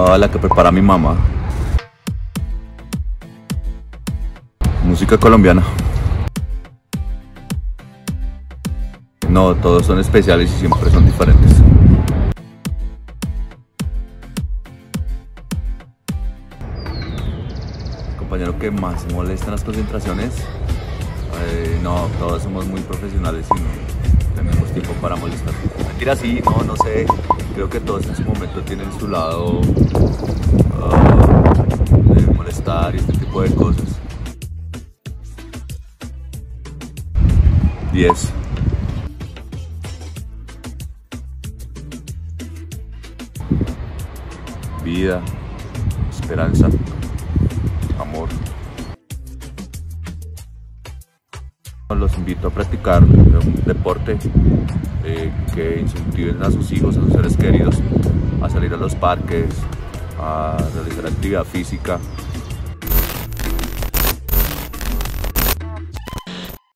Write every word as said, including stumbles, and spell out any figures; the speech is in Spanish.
Ah, la que prepara mi mamá. Música colombiana. No, todos son especiales y siempre son diferentes. El compañero que más molesta en las concentraciones. Eh, no, todos somos muy profesionales y no tenemos tiempo para molestar. Mentira, sí, no, no sé. Creo que todos en su momento tienen su lado uh, de molestar y este tipo de cosas. diez. Vida, esperanza, amor. Los invito a practicar un deporte eh, que incentiven a sus hijos, a sus seres queridos, a salir a los parques, a realizar actividad física.